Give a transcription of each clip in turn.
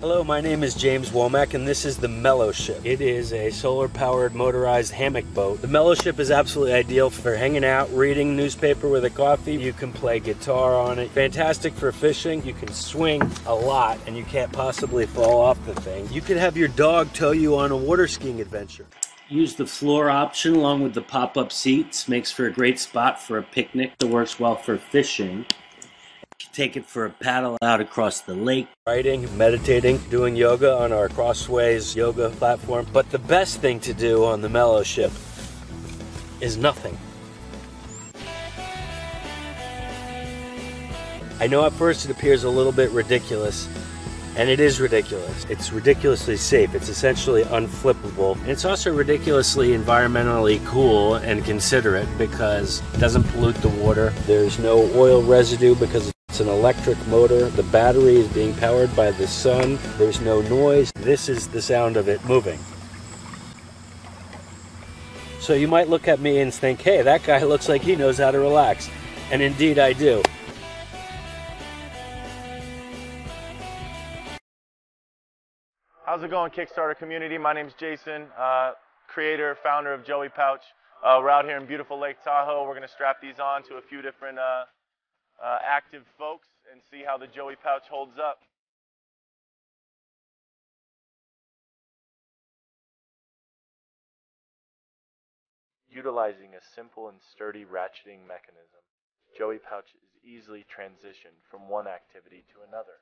Hello, my name is James Womack and this is the MelloShip. It is a solar-powered motorized hammock boat. The MelloShip is absolutely ideal for hanging out, reading newspaper with a coffee. You can play guitar on it. Fantastic for fishing. You can swing a lot and you can't possibly fall off the thing. You could have your dog tow you on a water skiing adventure. Use the floor option along with the pop-up seats. Makes for a great spot for a picnic that works well for fishing. Take it for a paddle out across the lake. Writing, meditating, doing yoga on our Crossways yoga platform. But the best thing to do on the MelloShip is nothing. I know at first it appears a little bit ridiculous, and it is ridiculous. It's ridiculously safe. It's essentially unflippable. And it's also ridiculously environmentally cool and considerate because it doesn't pollute the water. There's no oil residue because it's an electric motor. The battery is being powered by the sun. There's no noise. This is the sound of it moving. So you might look at me and think, hey, that guy looks like he knows how to relax. And indeed I do. How's it going, Kickstarter community? My name's Jason, creator, founder of joEpouch. We're out here in beautiful Lake Tahoe. We're going to strap these on to a few different active folks and see how the joEpouch holds up. Utilizing a simple and sturdy ratcheting mechanism, joEpouch is easily transitioned from one activity to another.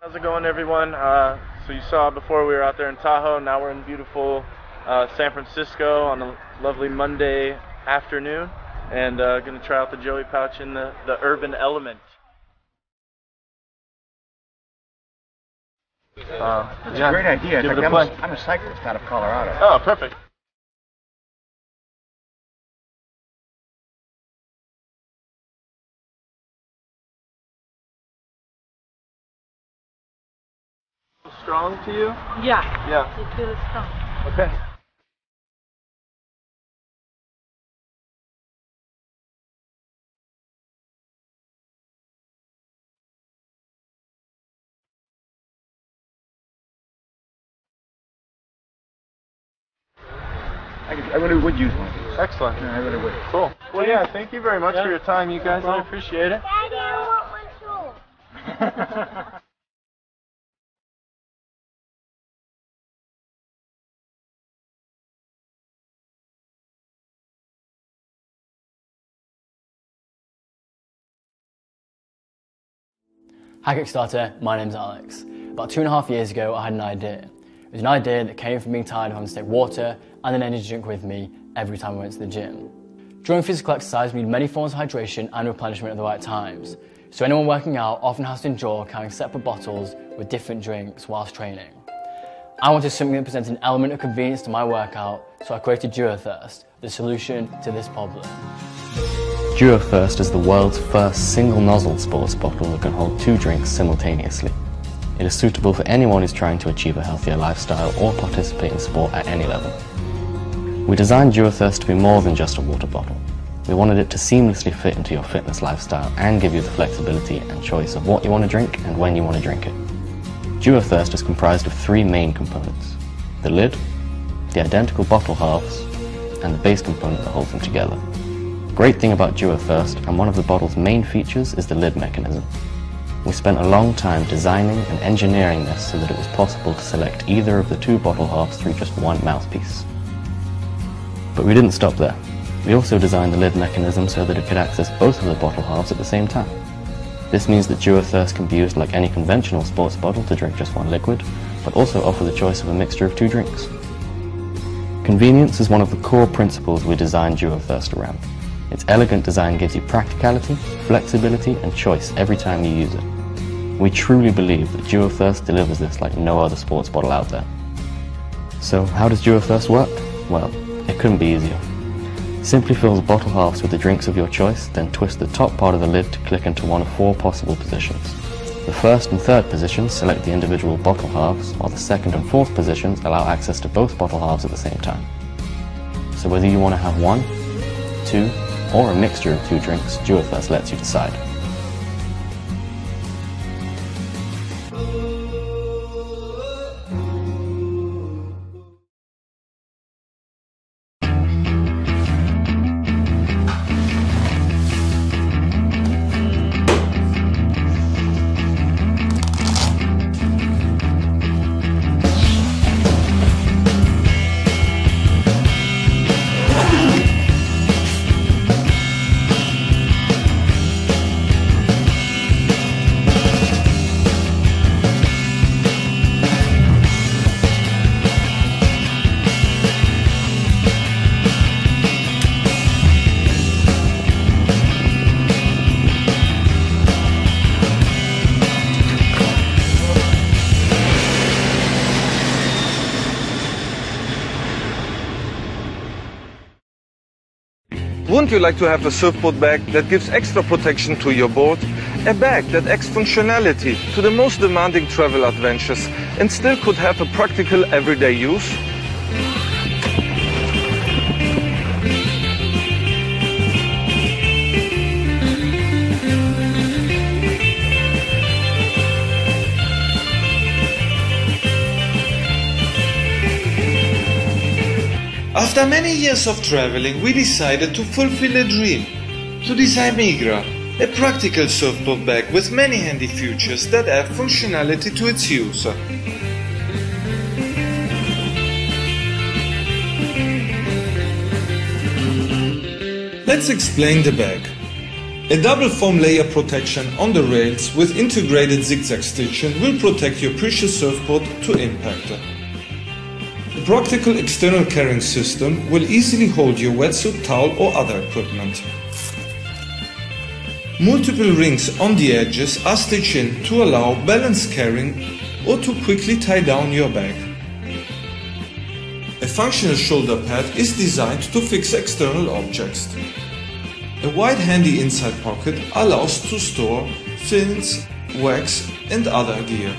How's it going, everyone? So you saw before we were out there in Tahoe. Now we're in beautiful San Francisco on a lovely Monday afternoon, and going to try out the joEpouch in the urban element. That's a great idea. I'm a cyclist out of Colorado. Oh, perfect. Strong to you? Yeah. Yeah. It feels strong. Okay. I really would use one. Excellent. Yeah, I really would. Cool. Well, yeah. Thank you very much for your time, you guys. I appreciate it. Daddy, I want my tool. Hi Kickstarter, my name's Alex. About 2.5 years ago I had an idea. It was an idea that came from being tired of having to take water and an energy drink with me every time I went to the gym. During physical exercise we need many forms of hydration and replenishment at the right times, so anyone working out often has to endure carrying separate bottles with different drinks whilst training. I wanted something that presents an element of convenience to my workout, so I created Duothirst, the solution to this problem. Duothirst is the world's first single nozzle sports bottle that can hold two drinks simultaneously. It is suitable for anyone who's trying to achieve a healthier lifestyle or participate in sport at any level. We designed Duothirst to be more than just a water bottle. We wanted it to seamlessly fit into your fitness lifestyle and give you the flexibility and choice of what you want to drink and when you want to drink it. Duothirst is comprised of three main components: the lid, the identical bottle halves, and the base component that holds them together. The great thing about Duothirst, and one of the bottle's main features, is the lid mechanism. We spent a long time designing and engineering this so that it was possible to select either of the two bottle halves through just one mouthpiece. But we didn't stop there. We also designed the lid mechanism so that it could access both of the bottle halves at the same time. This means that Duothirst can be used like any conventional sports bottle to drink just one liquid, but also offer the choice of a mixture of two drinks. Convenience is one of the core principles we designed Duothirst around. Its elegant design gives you practicality, flexibility and choice every time you use it. We truly believe that Duothirst delivers this like no other sports bottle out there. So how does Duothirst work? Well, it couldn't be easier. Simply fill the bottle halves with the drinks of your choice, then twist the top part of the lid to click into one of four possible positions. The first and third positions select the individual bottle halves, while the second and fourth positions allow access to both bottle halves at the same time. So whether you want to have one, two, or a mixture of two drinks, Duothirst lets you decide. Wouldn't you like to have a surfboard bag that gives extra protection to your board? A bag that adds functionality to the most demanding travel adventures and still could have a practical everyday use? After many years of traveling, we decided to fulfill a dream, to design Migra, a practical surfboard bag with many handy features that add functionality to its user. Let's explain the bag. A double foam layer protection on the rails with integrated zigzag stitching will protect your precious surfboard to impact. The practical external carrying system will easily hold your wetsuit, towel or other equipment. Multiple rings on the edges are stitched in to allow balanced carrying or to quickly tie down your bag. A functional shoulder pad is designed to fix external objects. A wide handy inside pocket allows to store fins, wax and other gear.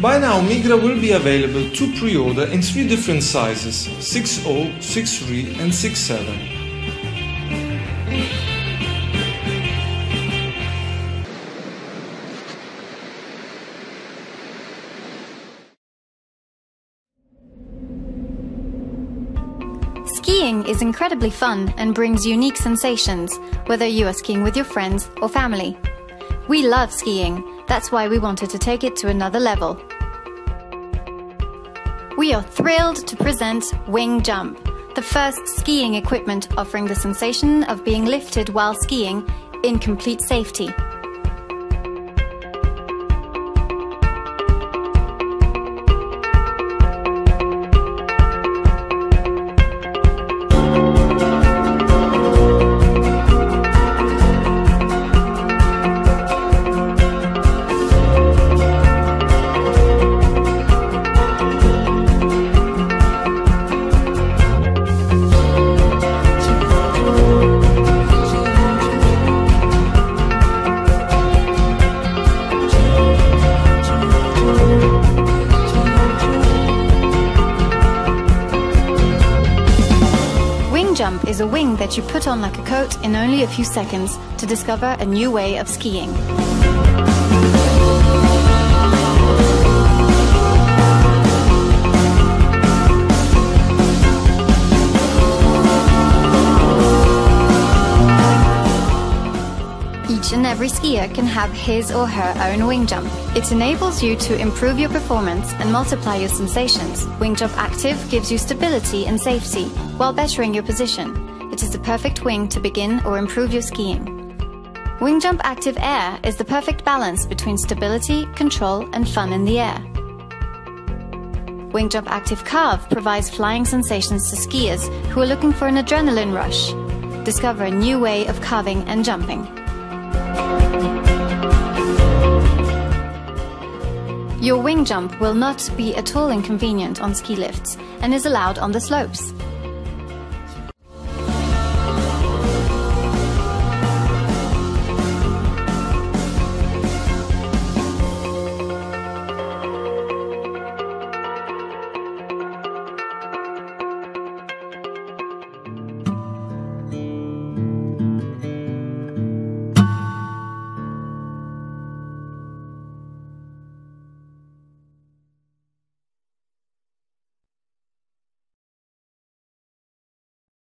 By now, Migra will be available to pre-order in three different sizes, 6.0, 6.3 and 6.7. Skiing is incredibly fun and brings unique sensations, whether you are skiing with your friends or family. We love skiing. That's why we wanted to take it to another level. We are thrilled to present Wingjump, the first skiing equipment offering the sensation of being lifted while skiing in complete safety. Wingjump is a wing that you put on like a coat in only a few seconds to discover a new way of skiing. Each and every skier can have his or her own Wingjump. It enables you to improve your performance and multiply your sensations. Wingjump Active gives you stability and safety while bettering your position. It is the perfect wing to begin or improve your skiing. Wingjump Active Air is the perfect balance between stability, control, and fun in the air. Wingjump Active Carve provides flying sensations to skiers who are looking for an adrenaline rush. Discover a new way of carving and jumping. Your wing jump will not be at all inconvenient on ski lifts and is allowed on the slopes.